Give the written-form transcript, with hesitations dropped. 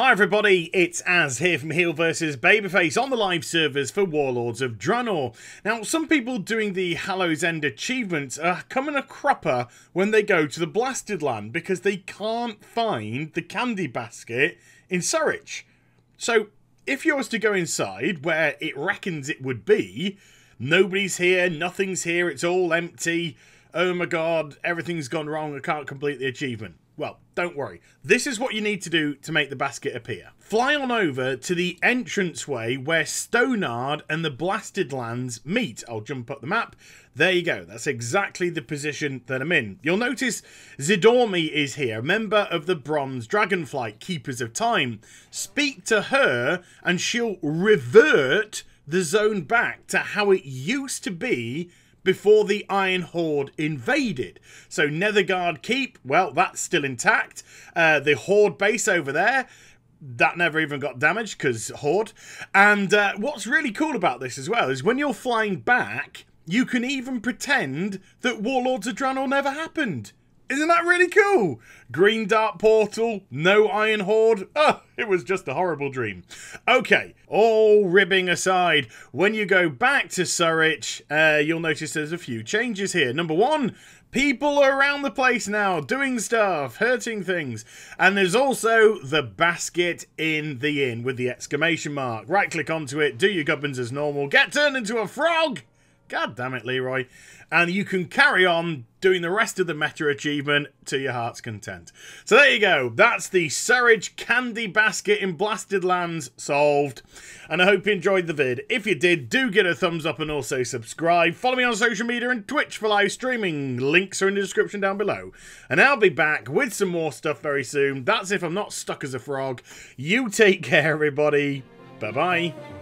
Hi everybody, it's Az here from Heel vs Babyface on the live servers for Warlords of Draenor. Now, some people doing the Hallow's End achievements are coming a cropper when they go to the Blasted Land because they can't find the candy basket in Surridge. So, if you was to go inside where it reckons it would be, nobody's here, nothing's here, it's all empty, oh my god, everything's gone wrong, I can't complete the achievement. Well, don't worry. This is what you need to do to make the basket appear. Fly on over to the entranceway where Stonard and the Blasted Lands meet. I'll jump up the map. There you go. That's exactly the position that I'm in. You'll notice Zidormi is here, a member of the Bronze Dragonflight, Keepers of Time. Speak to her and she'll revert the zone back to how it used to be before the Iron Horde invaded. So Netherguard Keep, well, that's still intact. The Horde base over there, that never even got damaged because Horde. And what's really cool about this as well is when you're flying back, you can even pretend that Warlords of Draenor never happened. Isn't that really cool? Green Dart Portal, no Iron Horde. Oh, it was just a horrible dream. Okay, all ribbing aside, when you go back to Surridge, you'll notice there's a few changes here. Number one, people are around the place now, doing stuff, hurting things. And there's also the basket in the inn with the exclamation mark. Right-click onto it, do your gubbins as normal, get turned into a frog! God damn it, Leroy. And you can carry on doing the rest of the meta achievement to your heart's content. So there you go. That's the Surridge candy basket in Blasted Lands solved. And I hope you enjoyed the vid. If you did, do get a thumbs up and also subscribe. Follow me on social media and Twitch for live streaming. Links are in the description down below. And I'll be back with some more stuff very soon. That's if I'm not stuck as a frog. You take care, everybody. Bye-bye.